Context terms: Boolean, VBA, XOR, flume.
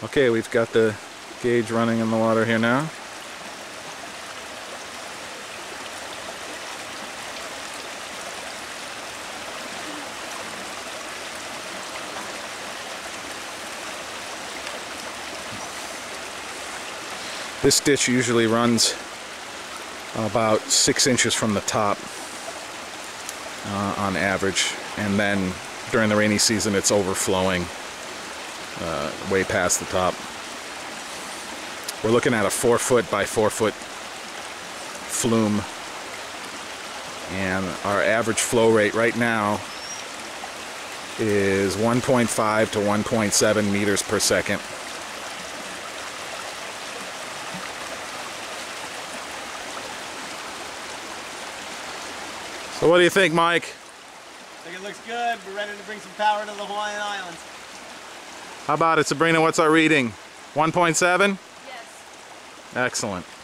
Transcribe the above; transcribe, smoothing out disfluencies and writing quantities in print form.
Okay, we've got the gauge running in the water here now. This ditch usually runs about 6 inches from the top on average, and then during the rainy season it's overflowing way past the top. We're looking at a 4-foot by 4-foot flume, and our average flow rate right now is 1.5 to 1.7 meters per second. So what do you think, Mike? I think it looks good. We're ready to bring some power to the Hawaiian Islands. How about it, Sabrina? What's our reading? 1.7? Yes. Excellent.